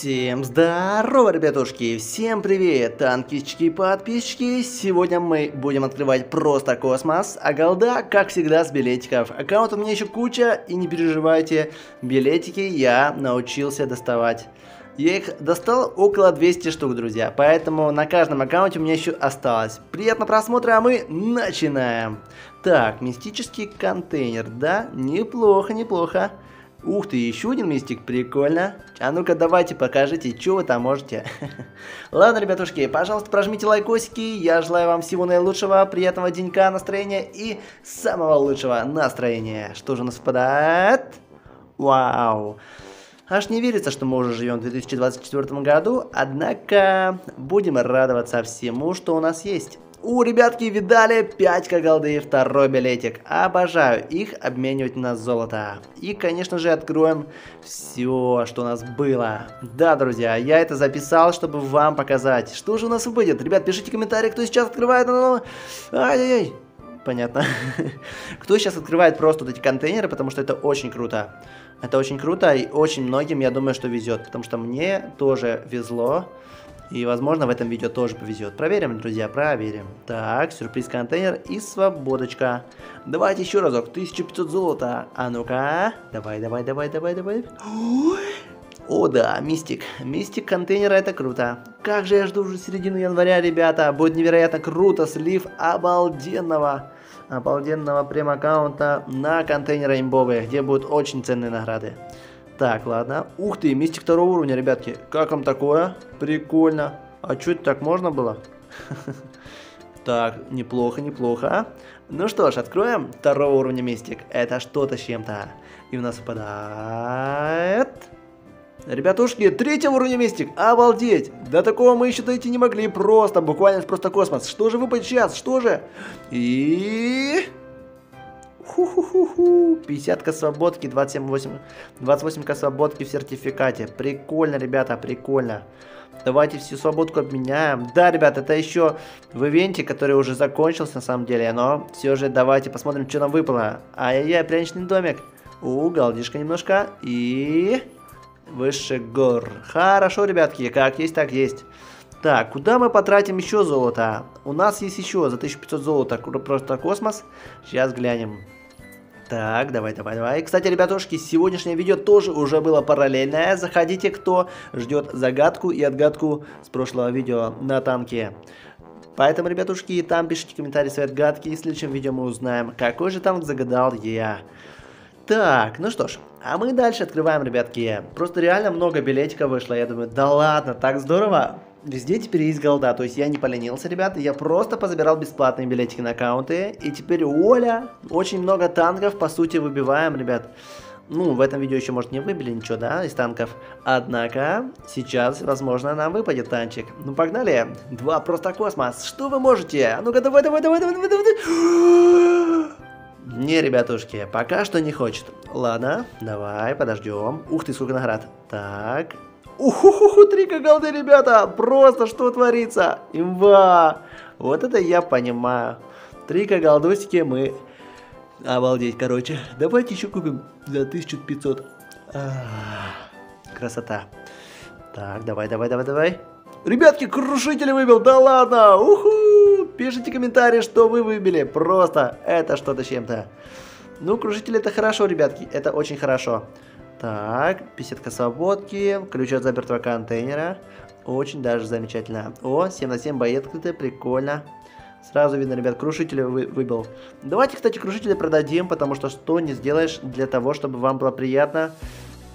Всем здорово, ребятушки, всем привет, танкистчики и подписчики. Сегодня мы будем открывать просто космос, а голда, как всегда, с билетиков. Аккаунт у меня еще куча, и не переживайте, билетики я научился доставать. Я их достал около 200 штук, друзья, поэтому на каждом аккаунте у меня еще осталось. Приятного просмотра, а мы начинаем. Так, мистический контейнер, да, неплохо, неплохо. Ух ты, еще один мистик, прикольно. А ну-ка, давайте покажите, что вы там можете. Ладно, ребятушки, пожалуйста, прожмите лайкосики. Я желаю вам всего наилучшего, приятного денька, настроения и самого лучшего настроения. Что же у нас впадает? Вау. Аж не верится, что мы уже живем в 2024 году, однако будем радоваться всему, что у нас есть. У, ребятки, видали? 5 голды, второй билетик. Обожаю их обменивать на золото. И, конечно же, откроем все, что у нас было. Да, друзья, я это записал, чтобы вам показать. Что же у нас выйдет? Ребят, пишите комментарии, кто сейчас открывает. Ай-яй-яй. Понятно. Кто сейчас открывает просто вот эти контейнеры, потому что это очень круто. Это очень круто, и очень многим, я думаю, что везет. Потому что мне тоже везло. И, возможно, в этом видео тоже повезет. Проверим, друзья, проверим. Так, сюрприз-контейнер и свободочка. Давайте еще разок. 1500 золота. А ну-ка. Давай, давай, давай, давай, давай. О, да, мистик. Мистик контейнера, это круто. Как же я жду уже середину января, ребята. Будет невероятно круто. Слив обалденного прем-аккаунта на контейнеры имбовые, где будут очень ценные награды. Так, ладно. Ух ты, мистик 2-го уровня, ребятки. Как вам такое? Прикольно. А чё это так можно было? Так, неплохо, неплохо. Ну что ж, откроем 2-го уровня мистик. Это что-то с чем-то. И у нас выпадает... Ребятушки, 3-го уровня мистик, обалдеть! До такого мы еще дойти не могли, просто, буквально просто космос. Что же выпадет сейчас, что же? И... Ху-ху-ху-ху, 50-ка свободки, 28-ка свободки в сертификате. Прикольно, ребята, прикольно. Давайте всю свободку обменяем. Да, ребят, это еще в ивенте, который уже закончился на самом деле, но все же давайте посмотрим, что нам выпало. Ай-яй-яй, пряничный домик. У, голдишка немножко и... Выше гор. Хорошо, ребятки, как есть, так есть. Так, куда мы потратим еще золото? У нас есть еще за 1500 золота просто космос. Сейчас глянем. Так, давай, давай, давай. Кстати, ребятушки, сегодняшнее видео тоже уже было параллельное. Заходите, кто ждет загадку и отгадку с прошлого видео на танке. Поэтому, ребятушки, там пишите комментарии свои отгадки. И в следующем видео мы узнаем, какой же танк загадал я. Так, ну что ж, а мы дальше открываем, ребятки. Просто реально много билетиков вышло. Я думаю, да ладно, так здорово. Везде теперь есть голда, то есть я не поленился, ребята. Я просто позабирал бесплатные билетики на аккаунты. И теперь, оля, очень много танков, по сути, выбиваем, ребят. Ну, в этом видео еще, может, не выбили ничего, да, из танков. Однако, сейчас, возможно, нам выпадет танчик. Ну, погнали. 2 просто космос. Что вы можете? А ну-ка, давай, давай, давай, давай, давай, давай. Не, ребятушки, пока что не хочет. Ладно, давай, подождем. Ух ты, сколько наград. Так. Уху-ху-ху, 3 голды, ребята. Просто что творится? Имба. Вот это я понимаю. 3 голдусики мы... Обалдеть, короче. Давайте еще купим за 1500. Красота. Так, давай, давай, давай, давай. Ребятки, крушитель выбил, да ладно, уху, пишите комментарии, что вы выбили, просто это что-то с чем-то. Ну, крушитель это хорошо, ребятки, это очень хорошо. Так, 50-ка свободки, ключ от запертого контейнера, очень даже замечательно. О, 7/7 бои открыты, прикольно. Сразу видно, ребят, крушителя выбил. Давайте, кстати, крушителя продадим, потому что что не сделаешь для того, чтобы вам было приятно.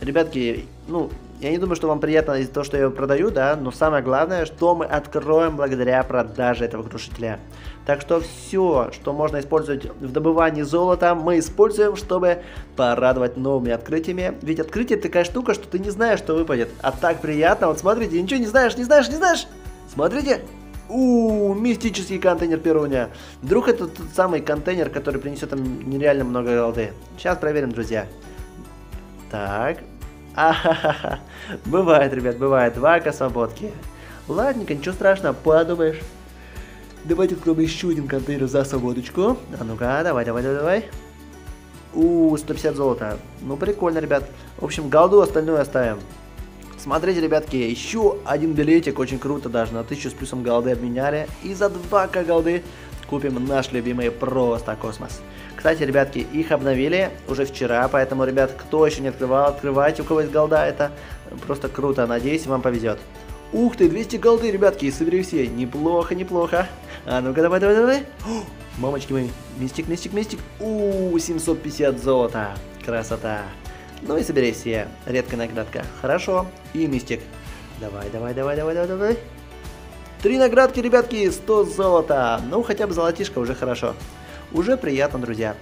Ребятки, ну, я не думаю, что вам приятно из-за того, что я его продаю, да, но самое главное, что мы откроем благодаря продаже этого крушителя. Так что все, что можно использовать в добывании золота, мы используем, чтобы порадовать новыми открытиями. Ведь открытие такая штука, что ты не знаешь, что выпадет. А так приятно, вот смотрите, ничего не знаешь, не знаешь, не знаешь. Смотрите. У-у-у, мистический контейнер первого дня. Вдруг это тот самый контейнер, который принесет нам нереально много голды. Сейчас проверим, друзья. Так, ахахаха, бывает, ребят, бывает, 2-ка свободки. Ладненько, ничего страшного, подумаешь. Давайте откроем еще один контейнер за свободочку. А ну-ка, давай, давай, давай, давай. У, 150 золота. Ну, прикольно, ребят. В общем, голду остальную оставим. Смотрите, ребятки, еще один билетик, очень круто даже, на 1000 с плюсом голды обменяли. И за 2к голды купим наш любимый просто космос. Кстати, ребятки, их обновили уже вчера, поэтому, ребят, кто еще не открывал, открывайте, у кого есть голда, это просто круто, надеюсь, вам повезет. Ух ты, 200 голды, ребятки, собери все, неплохо, неплохо. А ну-ка, давай, давай, давай. О, мамочки мои, мистик, мистик, мистик. У 750 золота, красота. Ну и собери все, редкая наградка, хорошо, и мистик. Давай, давай, давай, давай, давай, давай. 3 наградки, ребятки, 100 золота. Ну, хотя бы золотишко уже хорошо. Уже приятно, друзья.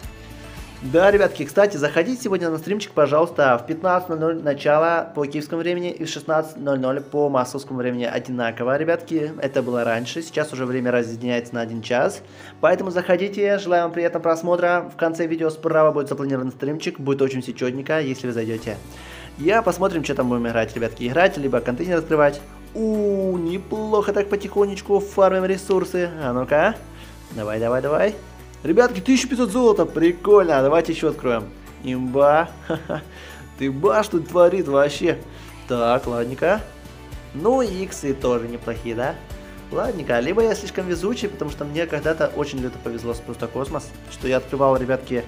Да, ребятки, кстати, заходите сегодня на стримчик, пожалуйста, в 15:00 начало по киевскому времени и в 16:00 по московскому времени одинаково, ребятки. Это было раньше, сейчас уже время разъединяется на 1 час. Поэтому заходите, желаю вам приятного просмотра. В конце видео справа будет запланирован стримчик, будет очень сечетненько, если вы зайдете. Я посмотрим, что там будем играть, ребятки. Играть, либо контейнер открывать. У, неплохо так потихонечку фармим ресурсы. А ну-ка, давай, давай, давай. Ребятки, 1500 золота, прикольно, давайте еще откроем. Имба, ха-ха, ты баш тут творит вообще. Так, ладненько. Ну, иксы тоже неплохие, да? Ладненько, либо я слишком везучий, потому что мне когда-то очень люто повезло с просто космос, что я открывал, ребятки,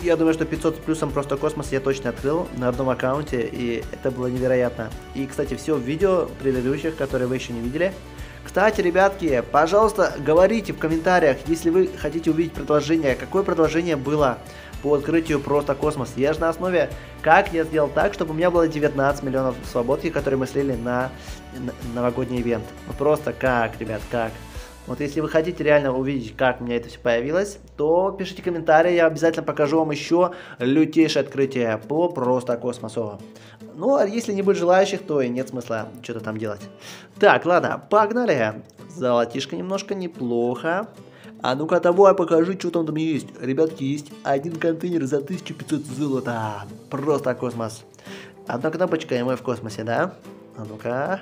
я думаю, что 500 с плюсом просто космос я точно открыл на одном аккаунте, и это было невероятно. И, кстати, все в видео предыдущих, которые вы еще не видели. Кстати, ребятки, пожалуйста, говорите в комментариях, если вы хотите увидеть продолжение, какое продолжение было по открытию просто космос. Я же на основе, как я сделал так, чтобы у меня было 19 миллионов свободки, которые мы слили на новогодний ивент. Просто как, ребят, как. Вот если вы хотите реально увидеть, как у меня это все появилось, то пишите комментарии, я обязательно покажу вам еще лютейшее открытие по просто космосу. Ну, а если не будет желающих, то и нет смысла что-то там делать. Так, ладно, погнали. Золотишко немножко, неплохо. А ну-ка, давай, покажи, что там есть. Ребятки, есть один контейнер за 1500 золота. Просто космос. Одна кнопочка, и мы в космосе, да? А ну-ка...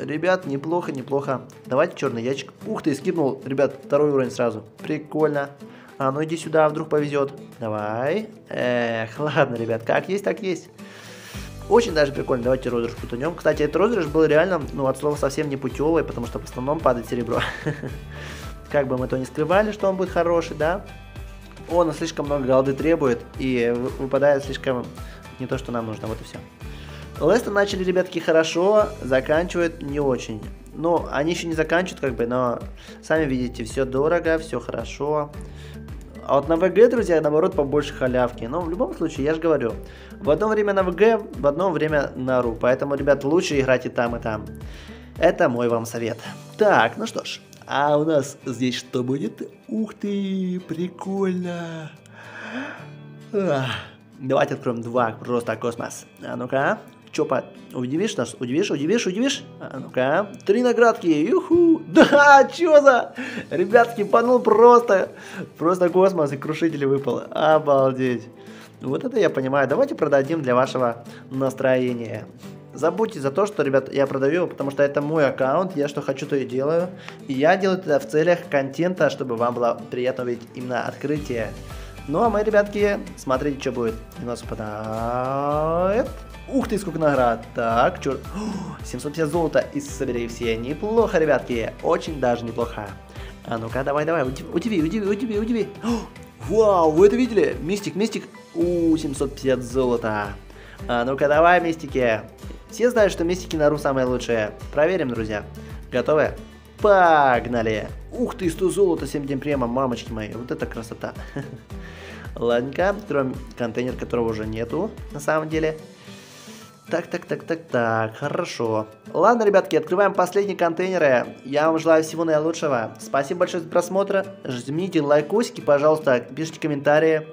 Ребят, неплохо, неплохо. Давайте черный ящик. Ух ты, скипнул, ребят, 2 уровень сразу. Прикольно. А ну иди сюда, вдруг повезет. Давай. Эх, ладно, ребят, как есть, так есть. Очень даже прикольно. Давайте розыгрыш потянем. Кстати, этот розыгрыш был реально, ну, от слова совсем не путевый, потому что в основном падает серебро. Как бы мы то ни скрывали, что он будет хороший, да? Он слишком много голды требует и выпадает слишком не то, что нам нужно. Вот и все. Леста начали, ребятки, хорошо, заканчивают не очень. Ну, они еще не заканчивают, как бы, но сами видите, все дорого, все хорошо. А вот на ВГ, друзья, наоборот, побольше халявки. Но в любом случае, я же говорю, в одно время на ВГ, в одно время на РУ. Поэтому, ребят, лучше играть и там, и там. Это мой вам совет. Так, ну что ж, а у нас здесь что будет? Ух ты, прикольно. Ах. Давайте откроем 2 просто космос. А ну-ка. Чопа, удивишь нас? Удивишь, удивишь, удивишь? А ну-ка, 3 наградки, юху! Да, чё за? Ребятки, панул просто космос и крушитель выпал. Обалдеть. Вот это я понимаю. Давайте продадим для вашего настроения. Забудьте за то, что, ребят, я продаю, потому что это мой аккаунт, я что хочу, то и делаю. И я делаю это в целях контента, чтобы вам было приятно увидеть именно открытие. Ну а мы, ребятки, смотрите, что будет. У нас упадает... Ух ты, сколько наград. Так, черт. 750 золота и собери все. Неплохо, ребятки. Очень даже неплохо. А ну-ка, давай, давай. Удиви, удиви, удиви, удиви. Вау, вы это видели? Мистик, мистик. У, 750 золота. А ну-ка, давай, мистики. Все знают, что мистики на РУ самые лучшие. Проверим, друзья. Готовы? Погнали. Ух ты, 100 золота, 7 дней према. Мамочки мои, вот это красота. Ладненько, откроем контейнер, которого уже нету, на самом деле. Так, так, так, так, так, хорошо. Ладно, ребятки, открываем последние контейнеры. Я вам желаю всего наилучшего. Спасибо большое за просмотр. Жмите лайкосики, пожалуйста, пишите комментарии,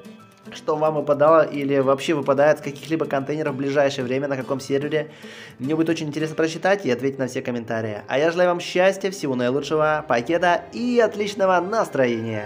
что вам выпадало или вообще выпадает с каких-либо контейнеров в ближайшее время, на каком сервере. Мне будет очень интересно прочитать и ответить на все комментарии. А я желаю вам счастья, всего наилучшего, покеда и отличного настроения.